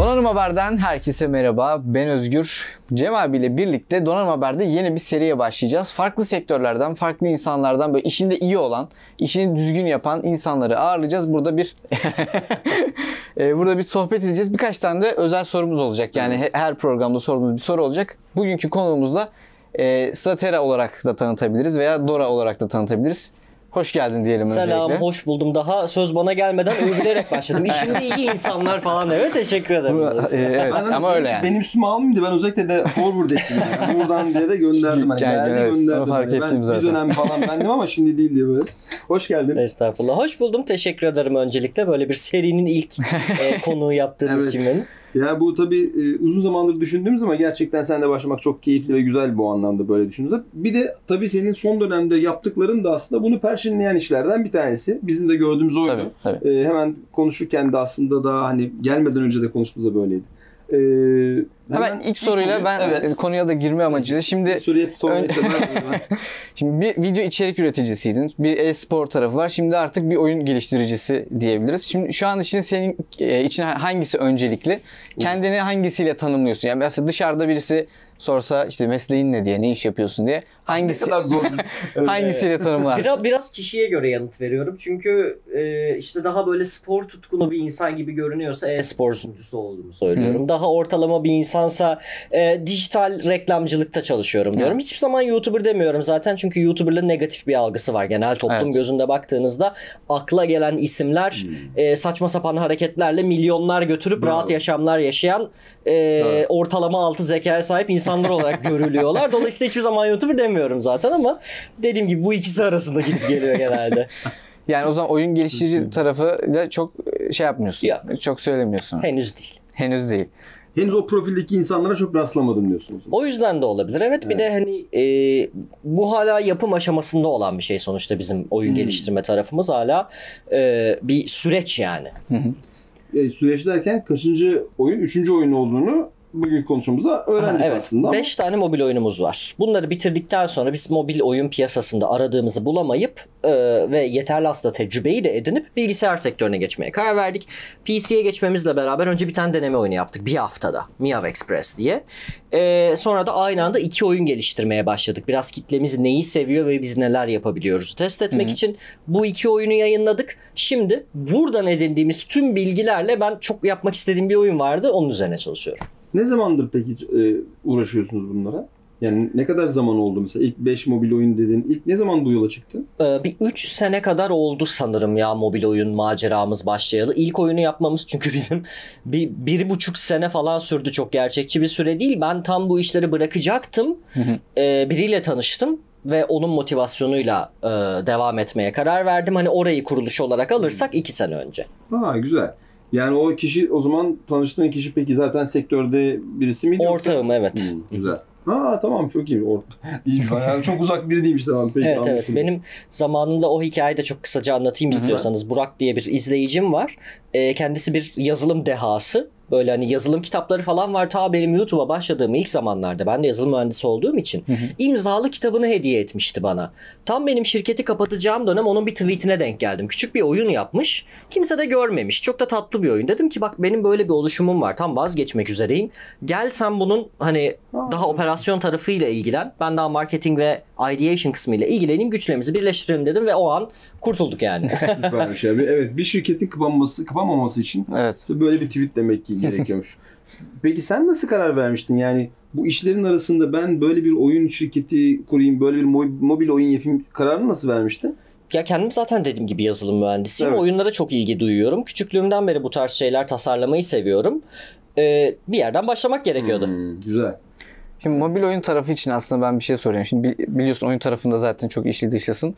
Donanım Haber'den herkese merhaba. Ben Özgür. Cem abiyle birlikte Donanım Haber'de yeni bir seriye başlayacağız. Farklı sektörlerden, farklı insanlardan böyle işinde iyi olan, işini düzgün yapan insanları ağırlayacağız. Burada bir burada bir sohbet edeceğiz. Birkaç tane de özel sorumuz olacak. Yani her programda sorumuz bir soru olacak. Bugünkü konuğumuzda Stratera olarak da tanıtabiliriz veya Dora olarak da tanıtabiliriz. Hoş geldin diyelim selam, öncelikle. Selam, hoş buldum. Daha söz bana gelmeden övülerek başladım. İşinde iyi insanlar falan. Evet, teşekkür ederim. Evet, ama öyle yani. Benim üstüme almayınca ben özellikle de forward ettim. Yani. Buradan diye de gönderdim. Yani geldi evet, gönderdim. Fark ettim ben zaten. Bir dönem falan bendim ama şimdi değil diye böyle. Hoş geldin. Estağfurullah. Hoş buldum. Teşekkür ederim öncelikle. Böyle bir serinin ilk konuğu yaptığınız için benim. Ya bu tabii uzun zamandır düşündüğümüz ama gerçekten seninle başlamak çok keyifli ve güzel bu anlamda böyle düşündüğümüzde. Bir de tabii senin son dönemde yaptıkların da aslında bunu perçinleyen işlerden bir tanesi. Bizim de gördüğümüz oydu. Tabii. Hemen konuşurken de aslında daha hani gelmeden önce de konuştuğumuzda böyleydi. Hemen ilk soruyla ben konuya da girme amacıyla şimdi şimdi bir video içerik üreticisiydin. Bir e-spor tarafı var. Şimdi artık bir oyun geliştiricisi diyebiliriz. Şimdi şu an için senin için hangisi öncelikli? Kendini hangisiyle tanımlıyorsun? Yani mesela dışarıda birisi sorsa işte mesleğin ne diye, ne iş yapıyorsun diye hangisi hangisiyle tanımlarsın? Biraz kişiye göre yanıt veriyorum. Çünkü işte daha böyle spor tutkunu bir insan gibi görünüyorsa e-spor sunucusu olduğumu söylüyorum. Daha ortalama bir insansa dijital reklamcılıkta çalışıyorum diyorum. Hiçbir zaman YouTuber demiyorum zaten. Çünkü YouTuber'la negatif bir algısı var. Genel toplum gözünde baktığınızda akla gelen isimler saçma sapan hareketlerle milyonlar götürüp rahat yaşamlar yaşayan ortalama altı zekaya sahip insanlar olarak görülüyorlar. Dolayısıyla hiçbir zaman YouTuber demiyorum zaten ama dediğim gibi bu ikisi arasında gidip geliyor genelde. Yani o zaman oyun geliştirici tarafıyla çok şey yapmıyorsun. Yok. Çok söylemiyorsun. Henüz değil. Henüz değil. Henüz o profildeki insanlara çok rastlamadım diyorsunuz. O yüzden de olabilir. Evet, bir de hani bu hala yapım aşamasında olan bir şey sonuçta bizim oyun geliştirme tarafımız hala bir süreç yani. Süreç derken kaçıncı oyun, üçüncü oyun olduğunu bugün konuşmamıza öğrendik aslında. 5 tane mobil oyunumuz var. Bunları bitirdikten sonra biz mobil oyun piyasasında aradığımızı bulamayıp ve yeterli aslında tecrübeyi de edinip bilgisayar sektörüne geçmeye karar verdik. PC'ye geçmemizle beraber önce bir tane deneme oyunu yaptık. Bir haftada. Mi Ave Express diye. Sonra da aynı anda 2 oyun geliştirmeye başladık. Biraz kitlemiz neyi seviyor ve biz neler yapabiliyoruz test etmek için bu 2 oyunu yayınladık. Şimdi buradan edindiğimiz tüm bilgilerle ben çok yapmak istediğim bir oyun vardı. Onun üzerine çalışıyorum. Ne zamandır peki uğraşıyorsunuz bunlara? Yani ne kadar zaman oldu mesela? İlk 5 mobil oyun dedin. İlk ne zaman bu yola çıktın? Bir 3 sene kadar oldu sanırım ya mobil oyun maceramız başlayalı. İlk oyunu yapmamız çünkü bizim bir 1,5 sene falan sürdü. Çok gerçekçi bir süre değil. Ben tam bu işleri bırakacaktım. Biriyle tanıştım. Ve onun motivasyonuyla devam etmeye karar verdim. Hani orayı kuruluş olarak alırsak 2 sene önce. Ha, güzel. Yani o kişi, o zaman tanıştığın kişi peki zaten sektörde birisi miydi? Ortağım evet. Güzel. Ha tamam, çok iyi. Yani çok uzak biri değilmiş, tamam. Peki, evet benim zamanında o hikayeyi de çok kısaca anlatayım istiyorsanız. Burak diye bir izleyicim var. Kendisi bir yazılım dehası. Böyle hani yazılım kitapları falan var. Ta benim YouTube'a başladığım ilk zamanlarda ben de yazılım mühendisi olduğum için imzalı kitabını hediye etmişti bana. Tam benim şirketi kapatacağım dönem onun bir tweetine denk geldim. Küçük bir oyun yapmış. Kimse de görmemiş. Çok da tatlı bir oyun. Dedim ki bak benim böyle bir oluşumum var. Tam vazgeçmek üzereyim. Gel sen bunun hani daha operasyon tarafıyla ilgilen. Ben daha marketing ve ideation kısmıyla ilgileneyim. Güçlerimizi birleştirelim dedim ve o an kurtulduk yani. Süpermiş abi. Evet, bir şirketin kapanmaması için böyle bir tweet demek ki gerekiyormuş. Peki sen nasıl karar vermiştin? Yani bu işlerin arasında ben böyle bir oyun şirketi kurayım, böyle bir mobil oyun yapayım kararını nasıl vermiştin? Ya kendim zaten dediğim gibi yazılım mühendisiyim. Oyunlara çok ilgi duyuyorum. Küçüklüğümden beri bu tarz şeyler tasarlamayı seviyorum. Bir yerden başlamak gerekiyordu. Güzel. Şimdi mobil oyun tarafı için aslında ben bir şey sorayım. Şimdi biliyorsun oyun tarafında zaten çok işli dışlısın.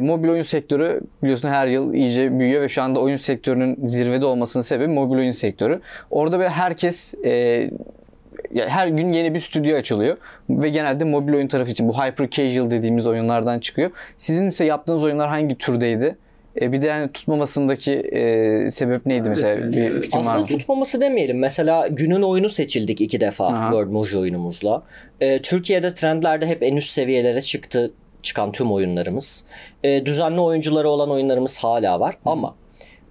Mobil oyun sektörü biliyorsun her yıl iyice büyüyor ve şu anda oyun sektörünün zirvede olmasının sebebi mobil oyun sektörü. Orada böyle herkes her gün yeni bir stüdyo açılıyor ve genelde mobil oyun tarafı için bu hyper casual dediğimiz oyunlardan çıkıyor. Sizin ise yaptığınız oyunlar hangi türdeydi? Bir de yani tutmamasındaki sebep neydi mesela? Bir aslında tutmaması demeyelim. Mesela günün oyunu seçildik 2 defa Word Mojo oyunumuzla. Türkiye'de trendlerde hep en üst seviyelere çıkan tüm oyunlarımız. Düzenli oyuncuları olan oyunlarımız hala var ama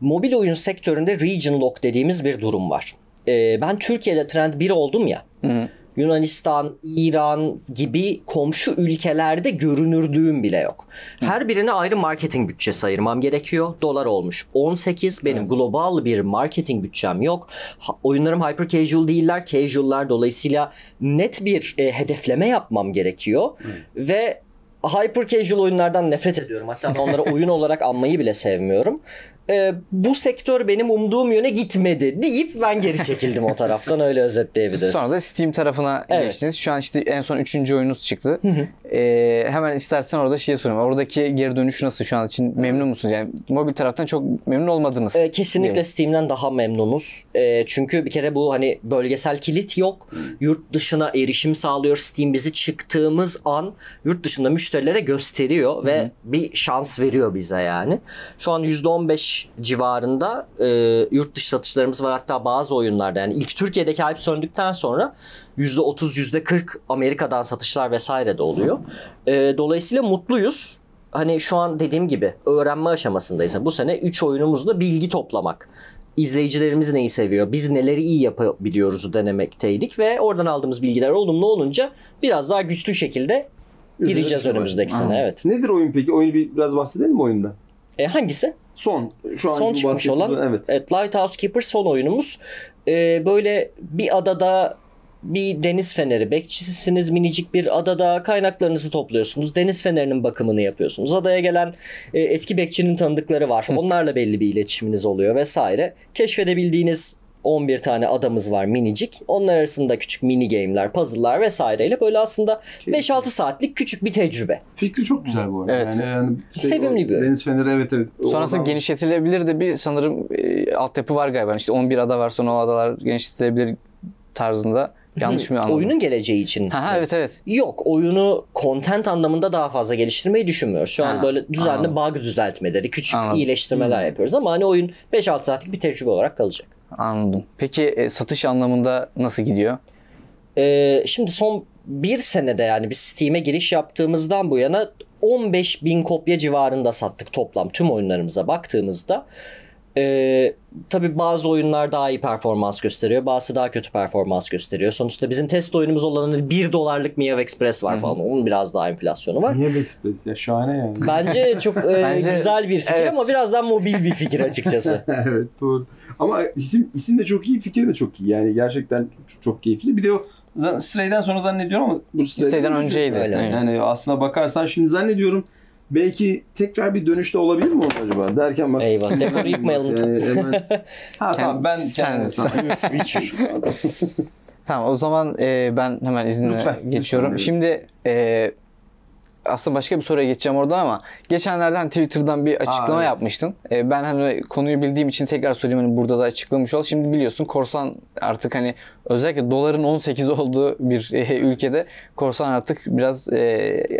mobil oyun sektöründe region lock dediğimiz bir durum var. ben Türkiye'de trend 1 oldum ya. Hı. Yunanistan, İran gibi komşu ülkelerde görünürdüğüm bile yok. Her birine ayrı marketing bütçesi ayırmam gerekiyor. Dolar olmuş 18. Benim global bir marketing bütçem yok. Oyunlarım hyper casual değiller. Casual'lar, dolayısıyla net bir hedefleme yapmam gerekiyor. Ve hyper casual oyunlardan nefret ediyorum. Hatta onları oyun olarak anmayı bile sevmiyorum. Bu sektör benim umduğum yöne gitmedi deyip ben geri çekildim o taraftan, öyle özetleyebiliriz. Sonra da Steam tarafına geçtiniz. Şu an işte en son 3. oyununuz çıktı. Hemen istersen orada şeye sorayım. Oradaki geri dönüş nasıl şu an için? Memnun musunuz? Yani mobil taraftan çok memnun olmadınız. Kesinlikle diyelim. Steam'den daha memnunuz. Çünkü bir kere bu hani bölgesel kilit yok. Yurt dışına erişim sağlıyor. Steam bizi çıktığımız an yurt dışında müşterilere gösteriyor ve bir şans veriyor bize yani. Şu an %15 civarında yurt dışı satışlarımız var. Hatta bazı oyunlarda yani ilk Türkiye'deki hype söndükten sonra %30, %40 Amerika'dan satışlar vesaire de oluyor. Dolayısıyla mutluyuz. Hani şu an dediğim gibi öğrenme aşamasındayız. Bu sene 3 oyunumuzla bilgi toplamak. İzleyicilerimiz neyi seviyor, biz neleri iyi yapabiliyoruzu denemekteydik ve oradan aldığımız bilgiler olumlu olunca biraz daha güçlü şekilde gireceğiz önümüzdeki sene. Evet. Nedir oyun peki? Oyunu biraz bahsedelim mi oyundan? Hangisi? Son çıkmış olan Lighthouse Keeper son oyunumuz. Böyle bir adada bir deniz feneri bekçisisiniz, minicik bir adada kaynaklarınızı topluyorsunuz. Deniz fenerinin bakımını yapıyorsunuz. Adaya gelen eski bekçinin tanıdıkları var. Onlarla belli bir iletişiminiz oluyor vesaire. Keşfedebildiğiniz 11 tane adamız var minicik. Onlar arasında küçük mini game'ler, puzzle'lar vesaireyle böyle aslında 5-6 saatlik küçük bir tecrübe. Fikri çok güzel bu arada. Evet. Yani sevimli bir. Deniz feneri evet. Sonrasında oradan genişletilebilir de bir sanırım altyapı var galiba. İşte 11 ada var, sonra o adalar genişletilebilir tarzında. Yanlış mı anladım? Oyunun geleceği için. Evet. Yok, oyunu content anlamında daha fazla geliştirmeyi düşünmüyoruz. Şu an böyle düzenli bug düzeltmeleri, küçük iyileştirmeler yapıyoruz ama hani oyun 5-6 saatlik bir tecrübe olarak kalacak. Anladım. Peki satış anlamında nasıl gidiyor? Şimdi son bir senede yani biz Steam'e giriş yaptığımızdan bu yana 15.000 kopya civarında sattık toplam tüm oyunlarımıza baktığımızda. Tabii bazı oyunlar daha iyi performans gösteriyor, bazısı daha kötü performans gösteriyor. Sonuçta bizim test oyunumuz olan $1'lık Mi Ave Express var falan. Onun biraz daha enflasyonu var. Mi Ave Express ya şahane yani. Bence çok güzel bir fikir ama birazdan mobil bir fikir açıkçası. Evet doğru. Ama isim de çok iyi, fikir de çok iyi. Yani gerçekten çok keyifli. Bir de o Stray'den sonra zannediyorum ama bu Stray'den önceydi. Yani aslına bakarsan şimdi zannediyorum belki tekrar bir dönüşte olabilir mi acaba? Derken bak. Eyvah. Dekoru yıkmayalım. Hemen. Tamam ben kendim. Tamam o zaman ben hemen iznine geçiyorum. Şimdi aslında başka bir soruya geçeceğim oradan ama geçenlerden Twitter'dan bir açıklama yapmıştın. Ben hani konuyu bildiğim için tekrar söyleyeyim, hani burada da açıklamış ol. Şimdi biliyorsun korsan artık hani özellikle doların 18 olduğu bir ülkede korsan artık biraz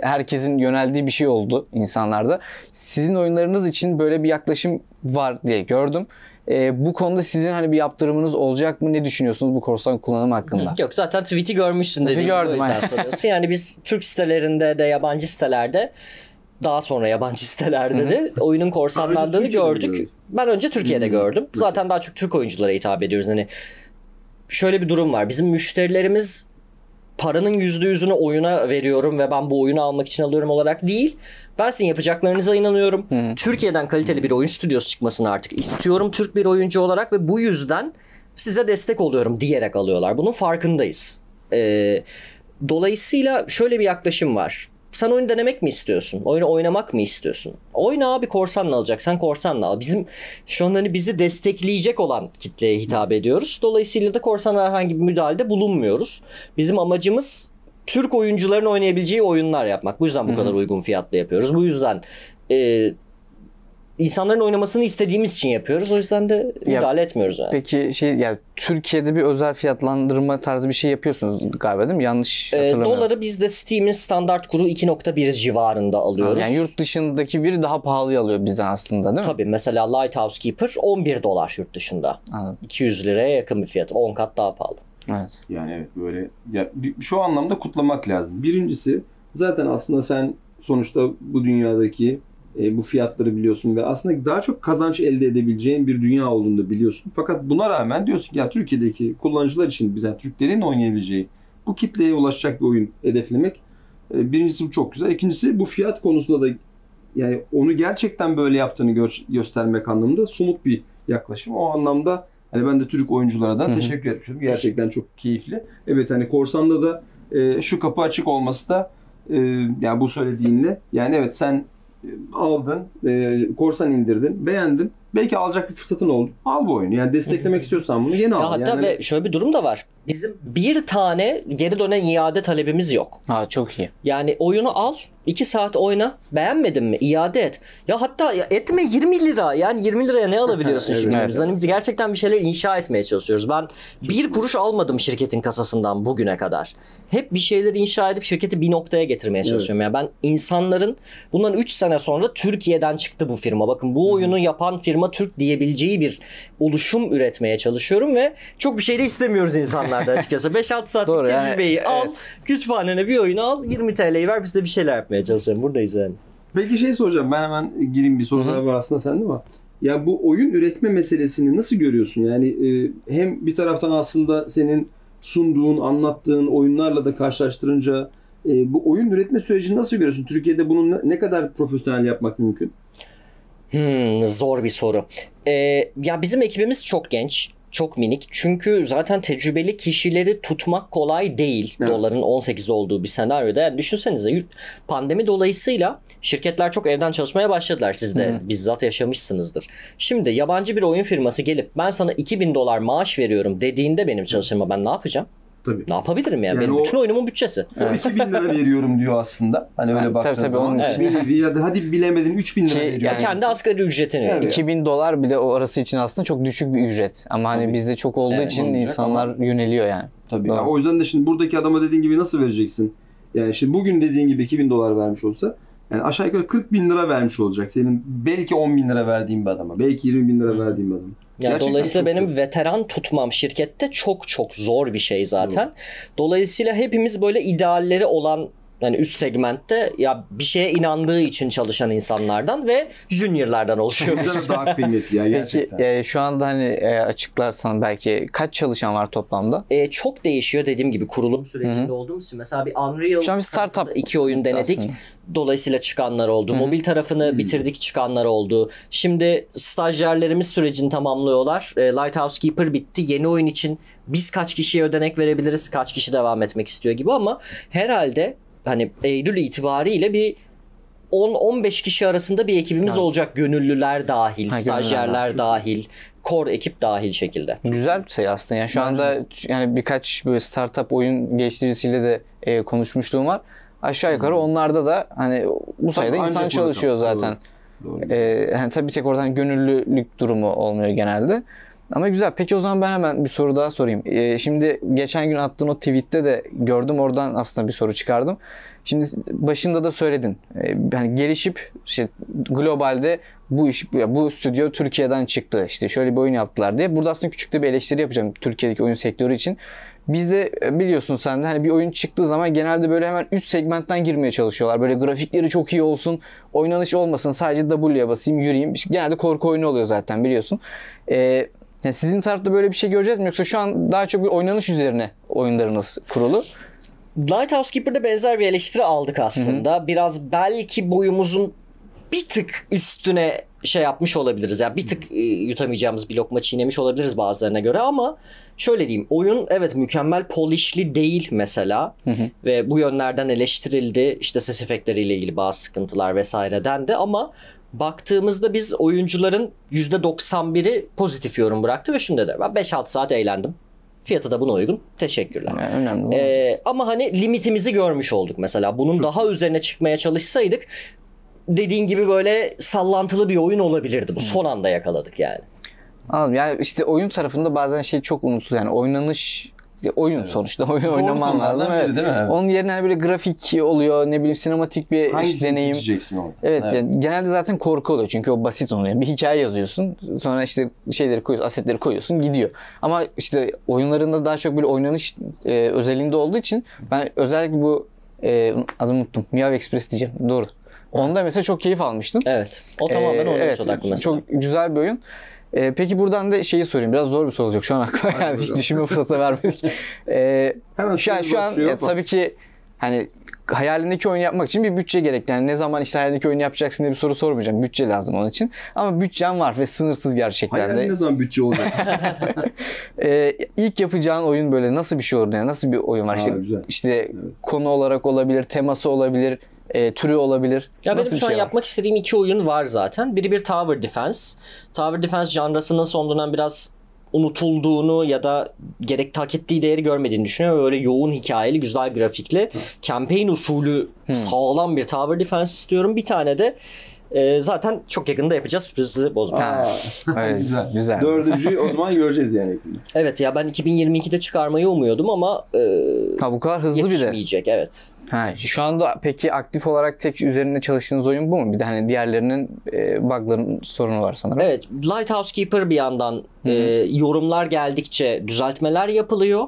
herkesin yöneldiği bir şey oldu insanlarda. Sizin oyunlarınız için böyle bir yaklaşım var diye gördüm. Bu konuda sizin hani bir yaptırımınız olacak mı? Ne düşünüyorsunuz bu korsan kullanımı hakkında? Yok zaten tweet'i görmüşsün dediğim gibi, o yüzden soruyorsun. Yani biz Türk sitelerinde de yabancı sitelerde, daha sonra yabancı sitelerde de oyunun korsanlandığını gördük. Ben önce Türkiye'de gördüm. Zaten daha çok Türk oyunculara hitap ediyoruz. Hani şöyle bir durum var. Bizim müşterilerimiz paranın %100'ünü oyuna veriyorum ve ben bu oyunu almak için alıyorum olarak değil. Ben sizin yapacaklarınıza inanıyorum. Türkiye'den kaliteli bir oyun stüdyosu çıkmasını artık istiyorum Türk bir oyuncu olarak ve bu yüzden size destek oluyorum diyerek alıyorlar. Bunun farkındayız. Dolayısıyla şöyle bir yaklaşım var. Sen oyunu denemek mi istiyorsun? Oyunu oynamak mı istiyorsun? Oyna abi, korsanla alacaksan korsanla al. Bizim şu an hani bizi destekleyecek olan kitleye hitap ediyoruz. Dolayısıyla da korsanlara herhangi bir müdahalede bulunmuyoruz. Bizim amacımız Türk oyuncuların oynayabileceği oyunlar yapmak. Bu yüzden bu kadar uygun fiyatla yapıyoruz. Bu yüzden insanların oynamasını istediğimiz için yapıyoruz. O yüzden de müdahale etmiyoruz yani. Peki yani Türkiye'de bir özel fiyatlandırma tarzı bir şey yapıyorsunuz galiba değil mi? Yanlış hatırlamıyorum. Doları biz de Steam'in standart kuru 2.1 civarında alıyoruz. Yani yurt dışındaki biri daha pahalıya alıyor bizden aslında değil mi? Tabii mesela Lighthouse Keeper $11 yurt dışında. Anladım. 200 liraya yakın bir fiyat. 10 kat daha pahalı. Evet. Yani evet böyle ya, şu anlamda kutlamak lazım. Birincisi zaten aslında sen sonuçta bu dünyadaki bu fiyatları biliyorsun ve aslında daha çok kazanç elde edebileceğin bir dünya olduğunu da biliyorsun. Fakat buna rağmen diyorsun ki ya Türkiye'deki kullanıcılar için bize yani Türklerin oynayabileceği bu kitleye ulaşacak bir oyun hedeflemek birincisi bu çok güzel. İkincisi bu fiyat konusunda da yani onu gerçekten böyle yaptığını göstermek anlamında somut bir yaklaşım. O anlamda hani ben de Türk oyunculara da teşekkür etmiştim. Gerçekten çok keyifli. Evet hani Korsan'da da şu kapı açık olması da yani bu söylediğinle yani evet sen aldın, Korsan indirdin, beğendin. Belki alacak bir fırsatın oldu. Al bu oyunu. Yani desteklemek istiyorsan bunu yeni al. Hatta yani... ve şöyle bir durum da var. Bizim bir tane geri dönen iade talebimiz yok. Ha çok iyi. Yani oyunu al, 2 saat oyna, beğenmedin mi? İade et. Ya hatta etme 20 lira. Yani 20 liraya ne alabiliyorsun şimdi? Evet. Yani biz gerçekten bir şeyler inşa etmeye çalışıyoruz. Ben bir kuruş almadım şirketin kasasından bugüne kadar. Hep bir şeyleri inşa edip şirketi bir noktaya getirmeye çalışıyorum. Evet. Yani ben insanların bundan 3 sene sonra Türkiye'den çıktı bu firma. Bakın bu oyunu yapan firma Türk diyebileceği bir oluşum üretmeye çalışıyorum ve çok bir şey de istemiyoruz insanlardan açıkçası. 5-6 saatlik tecrübeyi al, kütüphanene bir oyunu al, 20 TL'yi ver biz de bir şeyler yapmaya çalışalım. Buradayız yani. Peki şey soracağım, ben hemen gireyim bir soru var aslında sende var. Ya bu oyun üretme meselesini nasıl görüyorsun? Yani hem bir taraftan aslında senin sunduğun, anlattığın oyunlarla da karşılaştırınca bu oyun üretme sürecini nasıl görüyorsun? Türkiye'de bunun ne kadar profesyonel yapmak mümkün? Zor bir soru. Ya bizim ekibimiz çok genç, çok minik. Çünkü zaten tecrübeli kişileri tutmak kolay değil. Evet. Doların 18 olduğu bir senaryoda. Yani düşünsenize pandemi dolayısıyla şirketler çok evden çalışmaya başladılar. Siz de bizzat yaşamışsınızdır. Şimdi yabancı bir oyun firması gelip ben sana $2000 maaş veriyorum dediğinde benim çalışanıma ben ne yapacağım? Tabii. Ne yapabilirim yani? Benim bütün oyunumun bütçesi. O 2000 lira veriyorum diyor aslında. Hani öyle baktığın zaman. Hadi bilemedin 3000 lira veriyor. Yani kendi asgari ücretini veriyor. $2000 bile o arası için aslında çok düşük bir ücret. Ama hani bizde çok olduğu için insanlar yöneliyor yani. Tabii. Yani o yüzden de şimdi buradaki adama dediğin gibi nasıl vereceksin? Yani şimdi bugün dediğin gibi $2000 vermiş olsa yani aşağı yukarı 40.000 lira vermiş olacak. Senin belki 10.000 lira verdiğin bir adama. Belki 20.000 lira verdiğin bir adama. Yani dolayısıyla benim veteran tutmam şirkette çok zor bir şey zaten. Dolayısıyla hepimiz böyle idealleri olan yani üst segmentte ya bir şeye inandığı için çalışan insanlardan ve juniorlardan oluşuyoruz. Daha kıymetli ya gerçekten. Peki, şu anda hani açıklarsan belki kaç çalışan var toplamda? Çok değişiyor dediğim gibi kurulum sürecinde olduğumuz için. Mesela bir Unreal şu an bir startup 2 oyun denedik. Aslında. Dolayısıyla çıkanlar oldu. Mobil tarafını bitirdik, çıkanlar oldu. Şimdi stajyerlerimiz sürecini tamamlıyorlar. Lighthouse Keeper bitti. Yeni oyun için biz kaç kişiye ödenek verebiliriz, kaç kişi devam etmek istiyor gibi ama herhalde hani Eylül itibariyle bir 10-15 kişi arasında bir ekibimiz olacak. Gönüllüler dahil, stajyerler dahil, core ekip dahil şekilde. Güzel bir şey aslında. Yani şu anda yani birkaç böyle startup oyun geliştiricisiyle de konuşmuşluğum var. Aşağı yukarı onlarda da hani bu sayıda insan çalışıyor zaten. Doğru. Yani tabii bir tek oradan gönüllülük durumu olmuyor genelde. Ama güzel. Peki o zaman ben hemen bir soru daha sorayım. Şimdi geçen gün attığın o tweette de gördüm. Oradan aslında bir soru çıkardım. Şimdi başında da söyledin. Yani gelişip işte globalde bu stüdyo Türkiye'den çıktı. İşte şöyle bir oyun yaptılar diye. Burada aslında küçük de bir eleştiri yapacağım Türkiye'deki oyun sektörü için. Bizde biliyorsun sen de hani bir oyun çıktığı zaman genelde böyle hemen üst segmentten girmeye çalışıyorlar. Böyle grafikleri çok iyi olsun, oynanış olmasın, sadece W'ye basayım, yürüyeyim. Genelde korku oyunu oluyor zaten biliyorsun. Yani sizin tarafta böyle bir şey göreceğiz mi? Yoksa şu an daha çok bir oynanış üzerine oyunlarınız kurulu? Lighthouse Keeper'da benzer bir eleştiri aldık aslında. Biraz belki boyumuzun bir tık üstüne şey yapmış olabiliriz. Yani bir tık yutamayacağımız bir lokma çiğnemiş olabiliriz bazılarına göre ama şöyle diyeyim. Oyun evet mükemmel polishli değil mesela. Ve bu yönlerden eleştirildi. İşte ses efektleriyle ilgili bazı sıkıntılar vesaireden de ama baktığımızda biz oyuncuların %91'i pozitif yorum bıraktı ve şunu dedi. Ben 5-6 saat eğlendim. Fiyatı da buna uygun. Teşekkürler. Yani önemli. Ama hani limitimizi görmüş olduk mesela. Bunun daha üzerine çıkmaya çalışsaydık dediğin gibi böyle sallantılı bir oyun olabilirdi. Bu son anda yakaladık yani. Anladım. Yani işte oyun tarafında bazen şey çok unutuluyor. Yani oynanış oyun sonuçta oyun oynaman lazım. Onun yerine hani böyle grafik oluyor, ne bileyim sinematik bir deneyim. Evet. Yani genelde zaten korku oluyor çünkü o basit oluyor. Yani bir hikaye yazıyorsun, sonra işte şeyleri koyuyorsun, asetleri koyuyorsun, gidiyor. Ama işte oyunlarında daha çok böyle oynanış özelliğinde olduğu için ben özellikle bu adını unuttum. Mi Ave Express diyeceğim. Doğru. Onda mesela çok keyif almıştım. Evet. O tamamen oyun odaklı mesela. Çok güzel bir oyun. Peki buradan da şeyi sorayım. Biraz zor bir soru olacak. Şu an aklıma yani hiç düşünme fırsatı vermedik. Şu an ya, tabii ki hani hayalindeki oyunu yapmak için bir bütçe gerekli. Yani ne zaman işte hayalindeki oyunu yapacaksın diye bir soru sormayacağım. Bütçe lazım onun için. Ama bütçen var ve sınırsız gerçekten de. Hayalin ne zaman bütçe olacak? İlk yapacağın oyun böyle nasıl bir şey olur? Yani nasıl bir oyun var? İşte konu olarak olabilir, teması olabilir, türü olabilir. Ya benim şu an yapmak istediğim iki oyun var zaten. Biri bir Tower Defense. Tower Defense janrasının son dönem biraz unutulduğunu ya da gerek hak ettiği değeri görmediğini düşünüyorum. Böyle yoğun hikayeli, güzel grafikli, campaign usulü sağlam bir Tower Defense istiyorum. Bir tane de zaten çok yakında yapacağız, sürprizi bozmayalım. Evet, güzel. Dördüncüyü o zaman göreceğiz yani. Evet ya, ben 2022'de çıkarmayı umuyordum ama bu kadar hızlı yetişmeyecek. Bir de. Evet. Şu anda peki aktif olarak tek üzerinde çalıştığınız oyun bu mu? Bir de hani diğerlerinin bug'ların sorunu var sanırım. Evet, Lighthouse Keeper bir yandan yorumlar geldikçe düzeltmeler yapılıyor.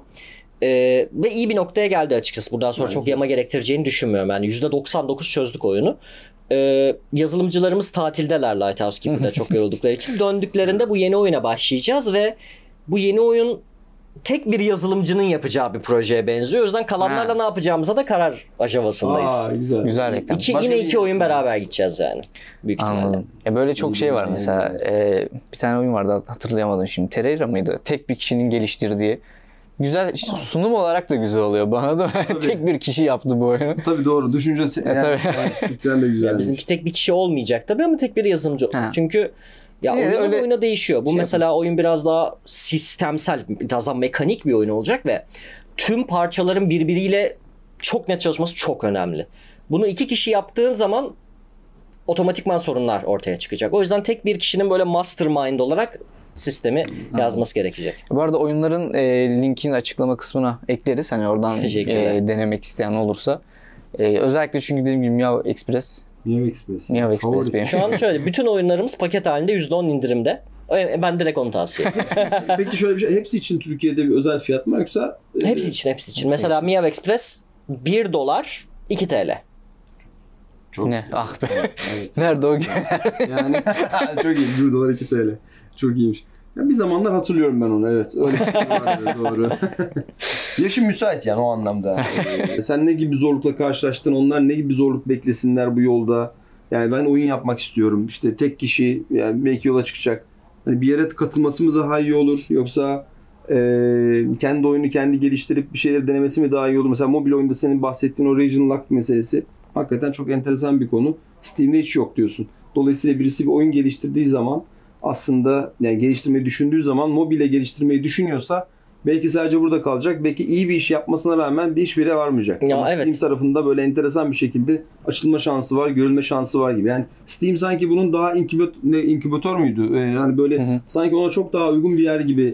Ve iyi bir noktaya geldi açıkçası. Buradan sonra çok yama gerektireceğini düşünmüyorum. Yani %99 çözdük oyunu. Yazılımcılarımız tatildeler Lighthouse Keeper'da çok yoruldukları için. Döndüklerinde bu yeni oyuna başlayacağız ve bu yeni oyun tek bir yazılımcının yapacağı bir projeye benziyor. O yüzden kalanlarla ne yapacağımıza da karar aşamasındayız. Güzel reklam. İki oyun beraber gideceğiz yani. Büyük ihtimalle. Böyle çok şey var mesela. Bir tane oyun vardı, hatırlayamadım şimdi. Terraria mıydı? Tek bir kişinin geliştirdiği. Güzel, işte sunum olarak da güzel oluyor. Bana da tek bir kişi yaptı bu oyunu. Tabii doğru. Düşüncesi. Tabii. De güzel. Bizimki tek bir kişi olmayacak tabii ama tek bir yazılımcı olacak. Çünkü ya oyundan oyuna değişiyor. Bu mesela oyun biraz daha sistemsel, biraz daha mekanik bir oyun olacak ve tüm parçaların birbiriyle çok net çalışması çok önemli. Bunu iki kişi yaptığın zaman otomatikman sorunlar ortaya çıkacak. O yüzden tek bir kişinin böyle mastermind olarak sistemi yazması gerekecek. Bu arada oyunların linkini açıklama kısmına ekleriz. Hani oradan denemek isteyen olursa. Özellikle çünkü dediğim gibi Mi Ave Express. Mi Ave Express benim. Şu an şöyle, bütün oyunlarımız paket halinde %10 indirimde. Ben direkt onu tavsiye ederim. Peki şöyle bir şey, hepsi için Türkiye'de bir özel fiyat mı yoksa? Hepsi için. Mesela Mi Ave Express $1, 2 TL. Çok ne? Ah be. Evet. Nerede o gün? Yani çok iyi. $1, 2 TL. Çok iyiymiş. Yani bir zamanlar hatırlıyorum ben onu. Evet. Öyle vardı, doğru. Yaşım müsait yani o anlamda. Sen ne gibi zorlukla karşılaştın? Onlar ne gibi zorluk beklesinler bu yolda? Yani ben oyun yapmak istiyorum. İşte tek kişi yani belki yola çıkacak. Hani bir yere katılması mı daha iyi olur? Yoksa kendi oyunu kendi geliştirip bir şeyleri denemesi mi daha iyi olur? Mesela mobil oyunda senin bahsettiğin o regional lock meselesi hakikaten çok enteresan bir konu. Steam'de hiç yok diyorsun. Dolayısıyla birisi bir oyun geliştirdiği zaman aslında yani geliştirmeyi düşündüğü zaman mobile geliştirmeyi düşünüyorsa belki sadece burada kalacak. Belki iyi bir iş yapmasına rağmen bir iş bile varmayacak. Ya, evet. Steam tarafında böyle enteresan bir şekilde açılma şansı var, görülme şansı var gibi. Yani Steam sanki bunun daha inkübatör müydü? Yani böyle sanki ona çok daha uygun bir yer gibi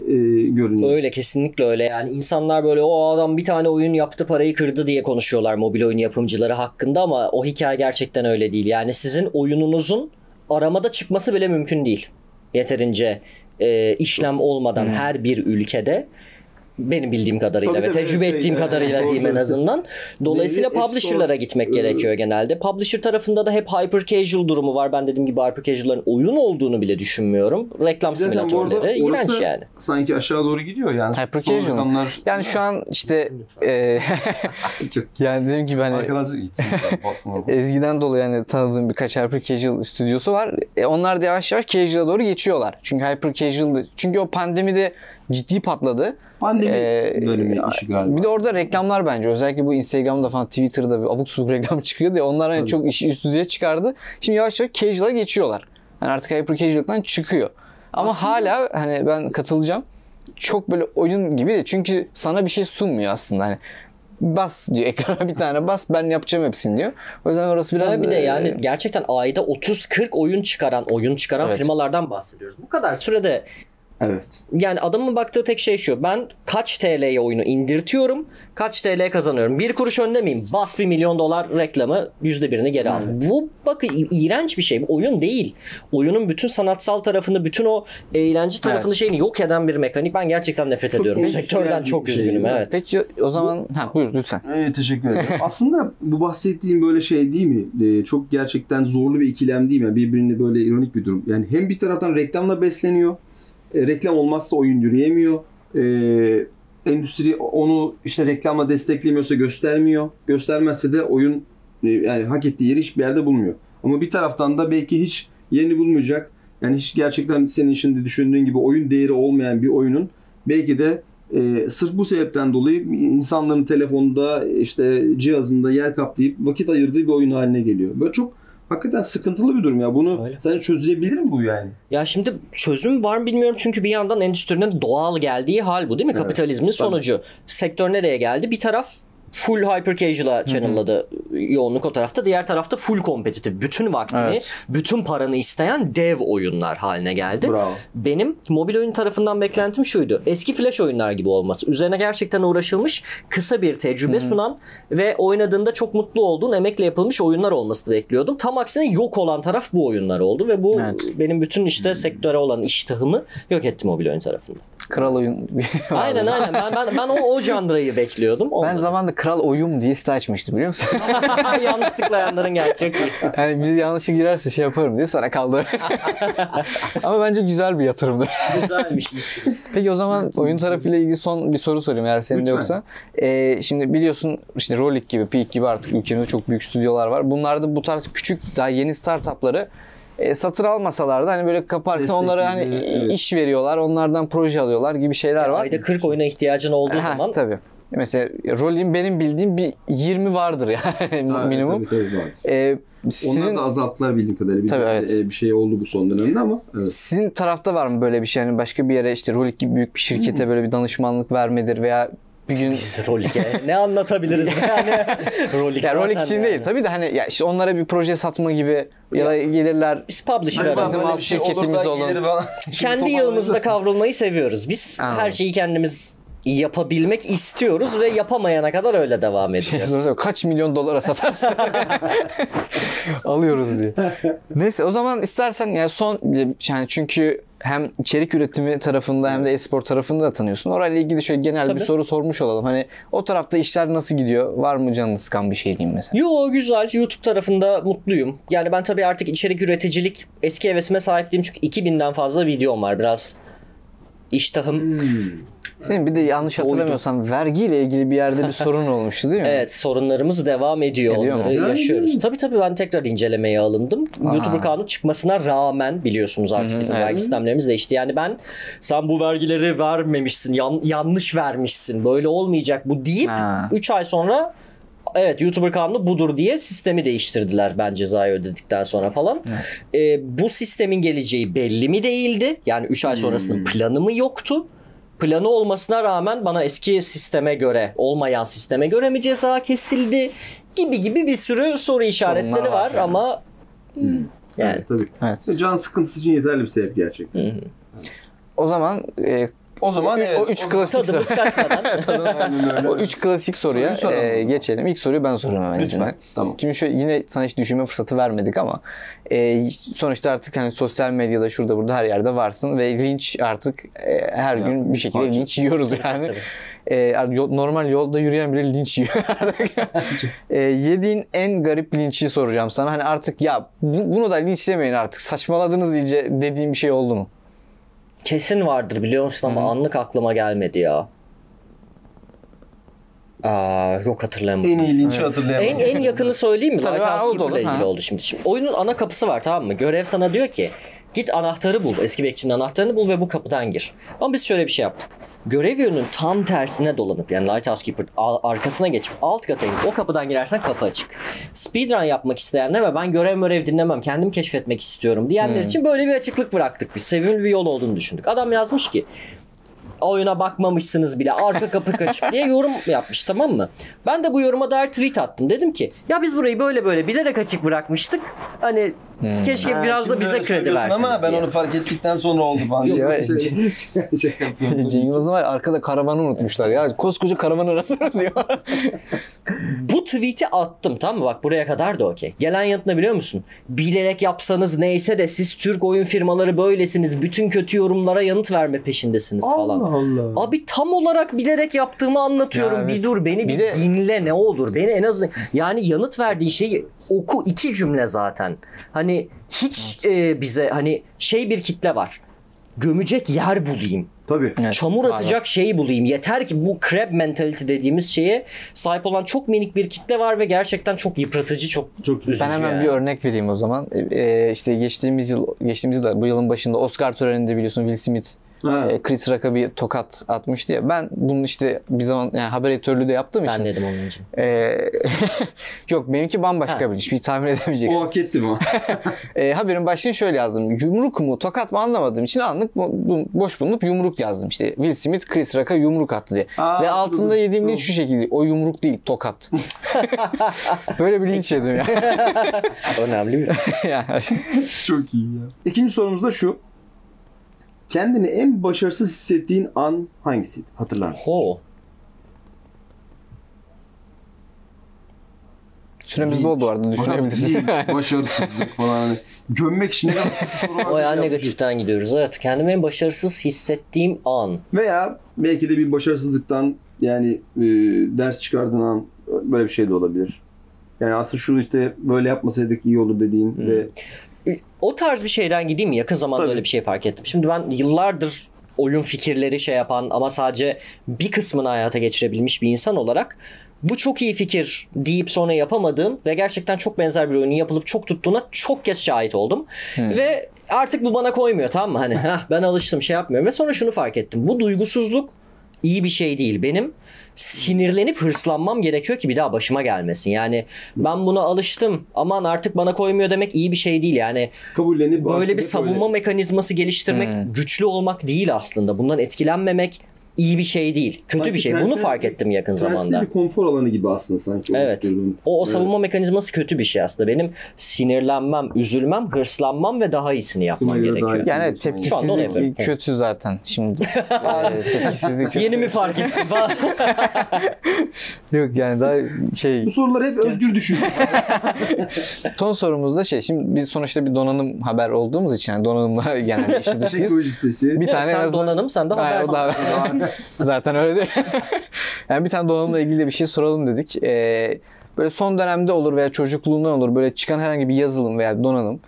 görünüyor. Öyle, kesinlikle öyle. Yani insanlar böyle o adam bir tane oyun yaptı, parayı kırdı diye konuşuyorlar mobil oyun yapımcıları hakkında ama o hikaye gerçekten öyle değil. Yani sizin oyununuzun aramada çıkması bile mümkün değil. Yeterince işlem olmadan her bir ülkede, benim bildiğim kadarıyla tabii ve tecrübe ettiğim kadarıyla diyeyim en azından. Dolayısıyla publisher'lara gitmek gerekiyor genelde. Publisher tarafında da hep hyper casual durumu var. Ben dediğim gibi hyper casual'ların oyun olduğunu bile düşünmüyorum. Reklam simülatörleri iğrenç yani. Sanki aşağı doğru gidiyor yani. Hyper casual. Yani şu an işte yani dediğim gibi hani Ezgi'den dolayı yani tanıdığım birkaç hyper casual stüdyosu var. Onlar da yavaş yavaş casual'a doğru geçiyorlar. Çünkü hyper casual, çünkü o pandemide ciddi patladı. Pandemi bölümü işi galiba. Bir de orada reklamlar bence. Özellikle bu Instagram'da falan, Twitter'da bir abuk subuk reklam çıkıyordu ya. Onlar hani çok işi üst düzeye çıkardı. Şimdi yavaş yavaş casual'a geçiyorlar. Yani artık hyper casual'dan çıkıyor. Ama aslında hala hani ben katılacağım. Çok böyle oyun gibi de. Çünkü sana bir şey sunmuyor aslında. Hani bas diyor ekrana, bir tane bas, ben yapacağım hepsini diyor. O yüzden orası biraz... Bir de yani gerçekten ayda 30-40 oyun çıkaran firmalardan bahsediyoruz. Bu kadar sürede Evet. Yani adamın baktığı tek şey şu: ben kaç TL'ye oyunu indirtiyorum, kaç TL kazanıyorum. Bir kuruş önde miyim? Bas $1 milyon reklamı, %1'ini geri al. Evet. Bu bak iğrenç bir şey. Bu oyun değil. Oyunun bütün sanatsal tarafını, bütün o eğlence tarafını, evet, şeyini yok eden bir mekanik. Ben gerçekten nefret ediyorum. Bu sektörden çok üzgünüm. Şey, evet. Peki o zaman buyur lütfen. Teşekkür ederim. Aslında bu bahsettiğim böyle şey değil mi? Çok gerçekten zorlu bir ikilem değil mi? Birbirini böyle ironik bir durum. Yani hem bir taraftan reklamla besleniyor. Reklam olmazsa oyun yürüyemiyor. Endüstri onu işte reklamla desteklemiyorsa göstermiyor. Göstermezse de oyun yani hak ettiği yeri hiçbir yerde bulmuyor. Ama bir taraftan da belki hiç yerini bulmayacak. Yani hiç gerçekten senin şimdi düşündüğün gibi oyun değeri olmayan bir oyunun belki de sırf bu sebepten dolayı insanların telefonda, işte cihazında yer kaplayıp vakit ayırdığı bir oyun haline geliyor. Böyle çok hakikaten sıkıntılı bir durum ya. Bunu sence çözülebilir mi bu yani? Ya şimdi çözüm var mı bilmiyorum, çünkü bir yandan endüstrinin doğal geldiği hal bu değil mi? Evet. Kapitalizmin sonucu. Tabii. Sektör nereye geldi? Bir taraf full hyper casual'a channel'ladı, yoğunluk o tarafta. Diğer tarafta full kompetitif. Bütün vaktini, evet, bütün paranı isteyen dev oyunlar haline geldi. Bravo. Benim mobil oyun tarafından beklentim şuydu: eski flash oyunlar gibi olması. Üzerine gerçekten uğraşılmış, kısa bir tecrübe sunan ve oynadığında çok mutlu olduğun, emekle yapılmış oyunlar olmasını bekliyordum. Tam aksine yok olan taraf bu oyunlar oldu ve bu, evet, benim bütün işte sektöre olan iştahımı yok etti mobil oyun tarafında. Kral oyun. Aynen aynen. Ben o janrayı bekliyordum. Onları. Ben zamanında Kral oyun diye site açmıştım, biliyor musun? Yanlış tıklayanların gerçek. Yani biz yanlışa girerse şey yaparım diye sonra kaldı. Ama bence güzel bir yatırımdı. Güzelmiş. Peki o zaman oyun tarafıyla ilgili son bir soru sorayım eğer senin de yoksa. Şimdi biliyorsun işte Rolik gibi, Peak gibi artık ülkemizde çok büyük stüdyolar var. Bunlarda bu tarz küçük, daha yeni startupları satır almasalar da hani böyle kapartsa onlara hani iş veriyorlar, onlardan proje alıyorlar gibi şeyler var. Ayda 40 oyuna ihtiyacın olduğu zaman. Tabii. Mesela Rolik'in benim bildiğim bir 20 vardır yani minimum. Tabii. Sizin... Onlar da azalttılar bildiğim kadarıyla. Tabii, evet. Bir şey oldu bu son dönemde ama. Evet. Sizin tarafta var mı böyle bir şey? Yani başka bir yere işte Rolik gibi büyük bir şirkete böyle bir danışmanlık vermedir veya bir gün... Biz Rolik'e ne anlatabiliriz yani? Rolik ya, Rolik için yani değil. Tabii de hani ya işte onlara bir proje satma gibi ya da gelirler. Biz publisher ararız. Bizim alt şirketimiz olun. Kendi yağımızda kavrulmayı seviyoruz. Biz her şeyi kendimiz yapabilmek istiyoruz ve yapamayana kadar öyle devam ediyoruz. Kaç milyon dolara satarsın alıyoruz diye. Neyse o zaman istersen yani son, yani çünkü hem içerik üretimi tarafında hem de e-spor tarafında da tanıyorsun. Orayla ilgili şöyle genel bir soru sormuş olalım. Hani o tarafta işler nasıl gidiyor? Var mı canını sıkan bir şey diyeyim mesela? Yo, güzel. YouTube tarafında mutluyum. Yani ben tabii artık içerik üreticilik eski hevesime sahip değilim. Çünkü 2000'den fazla videom var. Biraz iştahım... Senin bir de yanlış hatırlamıyorsam vergiyle ilgili bir yerde bir sorun olmuştu değil mi? Evet, sorunlarımız devam ediyor onları yaşıyoruz. Tabii tabii, ben tekrar incelemeye alındım. YouTuber kanun çıkmasına rağmen biliyorsunuz artık bizim vergi sistemlerimiz değişti. Yani ben sen bu vergileri vermemişsin, yanlış vermişsin, böyle olmayacak bu deyip 3 ay sonra evet YouTuber kanunu budur diye sistemi değiştirdiler ben cezayı ödedikten sonra falan. Evet. Bu sistemin geleceği belli mi değildi? Yani 3 ay sonrasının planı mı yoktu? Planı olmasına rağmen bana eski sisteme göre, olmayan sisteme göre mi ceza kesildi gibi bir sürü soru işaretleri sonuna var yani. Ama yani tabii. Evet. Can sıkıntısı için yeterli bir sebep gerçekten. O zaman evet. O 3 klasik soru. O 3 klasik soruya geçelim. İlk soruyu ben soruyorum hemen izine. Tamam. Şimdi şöyle, yine sana hiç düşünme fırsatı vermedik ama sonuçta artık hani sosyal medyada şurada burada her yerde varsın ve linç artık her gün bir şekilde linç yiyoruz yani. Normal yolda yürüyen bile linç yiyor artık. Yediğin en garip linçi soracağım sana. Hani artık ya bunu da linçlemeyin artık, saçmaladınız iyice dediğim bir şey oldu mu? Kesin vardır biliyor musun ama anlık aklıma gelmedi ya. Yok, hatırlayamadım. En iyi linçi hatırlayamadım. En yakını söyleyeyim mi? Lighthouse Keeper'la ilgili oldu şimdi. Oyunun ana kapısı var, tamam mı? Görev sana diyor ki git anahtarı bul. Eski bekçinin anahtarını bul ve bu kapıdan gir. Ama biz şöyle bir şey yaptık. Görev yönünün tam tersine dolanıp, yani Lighthouse Keeper arkasına geçip alt kata inip o kapıdan girersen kapı açık. Speedrun yapmak isteyenler ve ben görev dinlemem, kendim keşfetmek istiyorum diyenler için böyle bir açıklık bıraktık biz. Sevimli bir yol olduğunu düşündük. Adam yazmış ki oyuna bakmamışsınız bile, arka kapı kaçık diye yorum yapmış, tamam mı? Ben de bu yoruma dair tweet attım. Dedim ki ya biz burayı böyle bilerek açık bırakmıştık. Hani Keşke biraz da bize kredi versin. Ama ben onu fark ettikten sonra oldu falan. Cem Yılmaz'ın var arkada karavanı unutmuşlar ya. Koskoca karavan arasınız diyor. Bu tweet'i attım, tamam mı? Bak buraya kadar da okey. Gelen yanıt ne biliyor musun? Bilerek yapsanız neyse de siz Türk oyun firmaları böylesiniz. Bütün kötü yorumlara yanıt verme peşindesiniz falan. Allah Allah. Abi tam olarak bilerek yaptığımı anlatıyorum. Yani, bir dur beni bir dinle ne olur. Beni en azından yani yanıt verdiği şeyi oku, iki cümle zaten. Hani hiç bize hani şey bir kitle var. Gömecek yer bulayım. Tabii. Evet, çamur atacak aynen. Şeyi bulayım. Yeter ki bu crab mentality dediğimiz şeye sahip olan çok minik bir kitle var ve gerçekten çok yıpratıcı, çok üzücü. Ben hemen yani. Bir örnek vereyim o zaman. İşte geçtiğimiz yıl bu yılın başında Oscar töreninde biliyorsun Will Smith Chris Rock'a bir tokat atmıştı ya. Ben bunun işte bir zaman yani haber editörlüğü de yaptığım için. Ben dedim onun için. Yok benimki bambaşka bir iş. Bir tahmin edemeyeceksin. O hak etti mi? Haberin başlığını şöyle yazdım. Yumruk mu tokat mı anlamadığım için anlık boş bulunup yumruk yazdım. İşte Will Smith Chris Rock'a yumruk attı diye. Ve altında yediğim linç şu şekilde. O yumruk değil tokat. Böyle bir linç yedim ya. Önemli mi? Çok iyi ya. İkinci sorumuz da şu. Kendini en başarısız hissettiğin an hangisiydi? Hatırlar mısın? Süremiz bol bu arada, düşünebilirsiniz. Başarısızlık falan. Gömmek için ne kadar soru var. Bayağı negatiften gidiyoruz. Evet, kendimi en başarısız hissettiğim an. Veya belki de bir başarısızlıktan yani ders çıkardığın an, böyle bir şey de olabilir. Yani aslında şunu işte böyle yapmasaydık iyi olur dediğin ve... O tarz bir şeyden gideyim mi? Yakın zamanda öyle bir şey fark ettim. Şimdi ben yıllardır oyun fikirleri şey yapan ama sadece bir kısmını hayata geçirebilmiş bir insan olarak bu çok iyi fikir deyip sonra yapamadığım ve gerçekten çok benzer bir oyunun yapılıp çok tuttuğuna çok kez şahit oldum. Ve artık bu bana koymuyor, tamam mı? Hani ben alıştım, şey yapmıyorum ve sonra şunu fark ettim. Bu duygusuzluk iyi bir şey değil. Benim sinirlenip hırslanmam gerekiyor ki bir daha başıma gelmesin. Yani ben buna alıştım, aman artık bana koymuyor demek iyi bir şey değil. Yani kabullenip böyle bir savunma mekanizması geliştirmek, güçlü olmak değil aslında. Bundan etkilenmemek iyi bir şey değil. Kötü sanki bir şey. Bunu fark ettim yakın zamanda. Tersli bir konfor alanı gibi aslında sanki. Evet. O savunma mekanizması kötü bir şey aslında. Benim sinirlenmem, üzülmem, hırslanmam ve daha iyisini yapmam gerekiyor. Yani tepkisizlik kötü zaten. Şimdi tepkisizlik kötü. Yeni mi fark ettim? Yok yani daha şey. Bu soruları hep Özgür düşünüyor. Son sorumuzda şey. Şimdi biz sonuçta bir donanım haber olduğumuz için yani donanımla genelde işi dışıyız. Bir tane sen donanım, sen de haber. Zaten öyle değil. Yani bir tane donanımla ilgili de bir şey soralım dedik. Böyle son dönemde olur veya çocukluğundan olur böyle çıkan herhangi bir yazılım veya donanım.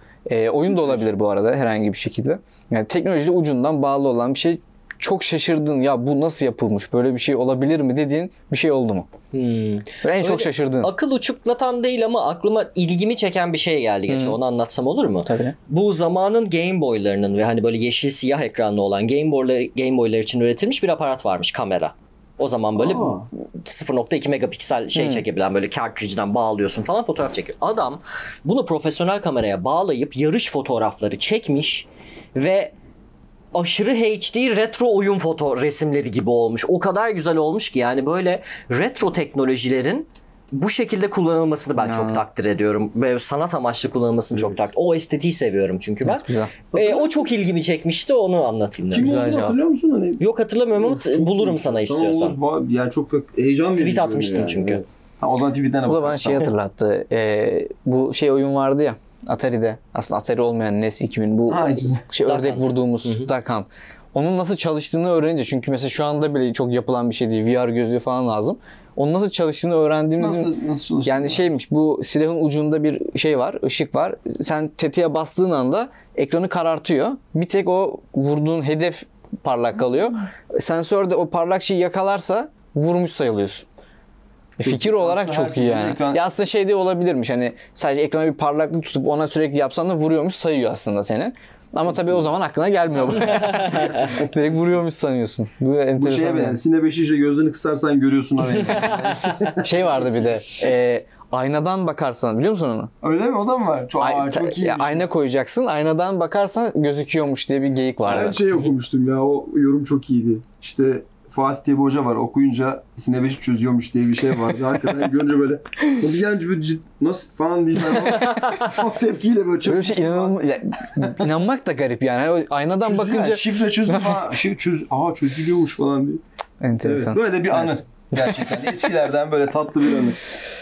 Oyun da olabilir bu arada herhangi bir şekilde. Yani teknolojide ucundan bağlı olan bir şey. Çok şaşırdın ya bu nasıl yapılmış, böyle bir şey olabilir mi dediğin bir şey oldu mu? En çok şaşırdın. Akıl uçuklatan değil ama aklıma ilgimi çeken bir şey geldi geçen. Onu anlatsam olur mu? Tabii. Bu zamanın Game Boy'larının ve hani böyle yeşil siyah ekranlı olan Game Boy'lar için üretilmiş bir aparat varmış, kamera. O zaman böyle 0.2 megapiksel şey çekebilen, böyle cartridge'den bağlıyorsun falan, fotoğraf çekiyor. Adam bunu profesyonel kameraya bağlayıp yarış fotoğrafları çekmiş ve aşırı HD retro oyun resimleri gibi olmuş. O kadar güzel olmuş ki yani böyle retro teknolojilerin bu şekilde kullanılmasını ben çok takdir ediyorum. Ve sanat amaçlı kullanılmasını çok takdir. O estetiği seviyorum çünkü ben. O çok ilgimi çekmişti, onu anlatayım. Kim olduğunu hatırlıyor musun? Hani? Yok hatırlamıyorum ama bulurum sana istiyorsan. Tamam, yani çok heyecan verici. Tweet atmıştım yani. Çünkü. Evet. O zaman tweet'den bu da bana şey hatırlattı. Bu şey oyun vardı ya. Atari'de. Aslında Atari olmayan NES 2000 bu ördek vurduğumuz Duck Hunt. Onun nasıl çalıştığını öğrenince, çünkü mesela şu anda bile çok yapılan bir şey değil. VR gözlüğü falan lazım. Onun nasıl çalıştığını öğrendiğimde nasıl yani şeymiş, bu silahın ucunda bir şey var, ışık var. Sen tetiğe bastığın anda ekranı karartıyor. Bir tek o vurduğun hedef parlak kalıyor. Sensör de o parlak şeyi yakalarsa vurmuş sayılıyorsun. Fikir olarak aslında çok iyi yani. Ekran... Ya aslında şey de olabilirmiş hani sadece ekrana bir parlaklık tutup ona sürekli yapsan da vuruyormuş sayıyor aslında seni. Ama tabii o zaman aklına gelmiyor bu. Direkt vuruyormuş sanıyorsun. Bu enteresan. Bu şeye benziyor. Sine 5 işe gözlerini kısarsan görüyorsun orayı. Şey vardı bir de. Aynadan bakarsan, biliyor musun onu? Öyle mi? O da mı var? Çok iyi. Ayna koyacaksın. Aynadan bakarsan gözüküyormuş diye bir geyik vardı. Ben şey okumuştum ya. O yorum çok iyiydi. İşte Fatih diye bir hoca var. Okuyunca sinebeşi çözüyormuş diye bir şey vardı. Arkadan görünce böyle nasıl falan diyeceğim. Çok tepkiyle böyle çözüyor. Böyle bir şey inanmak da garip yani. Yani aynadan çözüyor bakınca. Yani, şifre çözdüm. Aha çözülüyormuş falan diye. Enteresan. Evet, böyle bir anı. Evet. Gerçekten eskilerden böyle tatlı bir anı.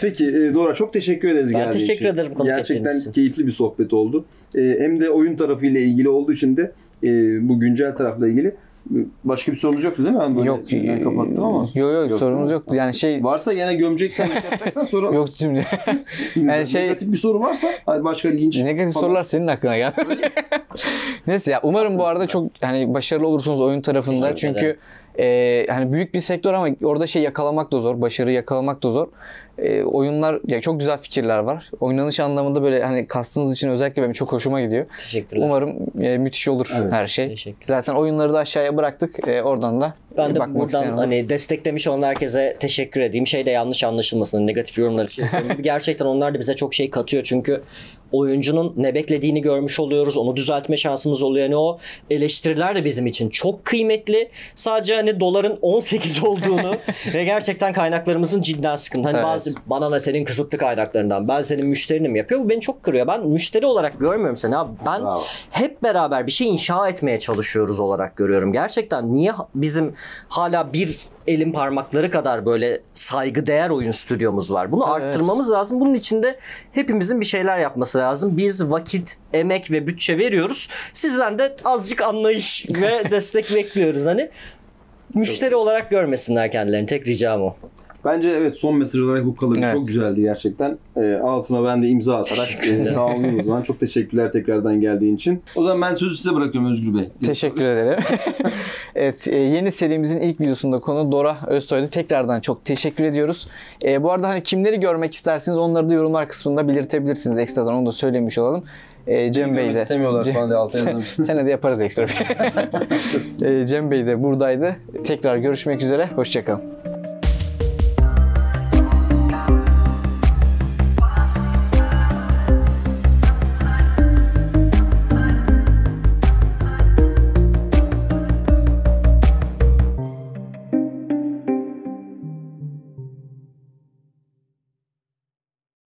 Peki Dora çok teşekkür ederiz. Ben teşekkür ederim. Gerçekten keyifli bir sohbet oldu. Hem de oyun tarafıyla ilgili olduğu için de bu güncel tarafla ilgili başka bir sorunuz yoktu değil mi? Yani böyle yok. Kapattım ama. Yok sorumuz yoktu. Yani şey varsa gene gömeceksen yapacaksan soralım. Yok şimdi. Yani şey negatif bir soru varsa başka ilginç. Negatif falan. Sorular senin aklına geldi. Neyse ya umarım bu arada çok hani başarılı olursunuz oyun tarafında. Çünkü hani büyük bir sektör ama orada şey yakalamak da zor, başarı yakalamak da zor. Oyunlar ya çok güzel fikirler var. Oynanış anlamında böyle hani kastınız için özellikle benim çok hoşuma gidiyor. Teşekkürler. Umarım müthiş olur evet. Her şey. Zaten oyunları da aşağıya bıraktık. Oradan da ben de buradan hani desteklemiş olan herkese teşekkür edeyim. Şey de yanlış anlaşılmasın, negatif yorumlar için. Gerçekten onlar da bize çok şey katıyor çünkü oyuncunun ne beklediğini görmüş oluyoruz. Onu düzeltme şansımız oluyor. Yani o eleştiriler de bizim için çok kıymetli. Sadece hani doların 18 olduğunu ve gerçekten kaynaklarımızın cidden sıkıntı. Hani evet. Bazı bana da senin kısıtlı kaynaklarından. Ben senin müşterinim yapıyor. Bu beni çok kırıyor. Ben müşteri olarak görmüyorum seni abi. Ben bravo. Hep beraber bir şey inşa etmeye çalışıyoruz olarak görüyorum. Gerçekten niye bizim hala bir elin parmakları kadar böyle saygıdeğer oyun stüdyomuz var. Bunu evet. Arttırmamız lazım. Bunun için de hepimizin bir şeyler yapması lazım. Biz vakit, emek ve bütçe veriyoruz. Sizden de azıcık anlayış ve destek bekliyoruz. Hani müşteri olarak görmesinler kendilerini. Tek ricam o. Bence evet son mesaj olarak bu kalır. Evet. Çok güzeldi gerçekten. Altına ben de imza atarak tamamlayayım o zaman. Çok teşekkürler tekrardan geldiğin için. O zaman ben sözü size bırakıyorum Özgür Bey. Teşekkür ederim. Evet yeni serimizin ilk videosunda konu Dora Özsoy'du. Tekrardan çok teşekkür ediyoruz. Bu arada hani kimleri görmek istersiniz onları da yorumlar kısmında belirtebilirsiniz ekstradan. Onu da söylemiş olalım. Cem Bey de istemiyorlar falan diye altına yazmıştım. Sen de yaparız ekstra. Cem Bey de buradaydı. Tekrar görüşmek üzere. Hoşçakalın.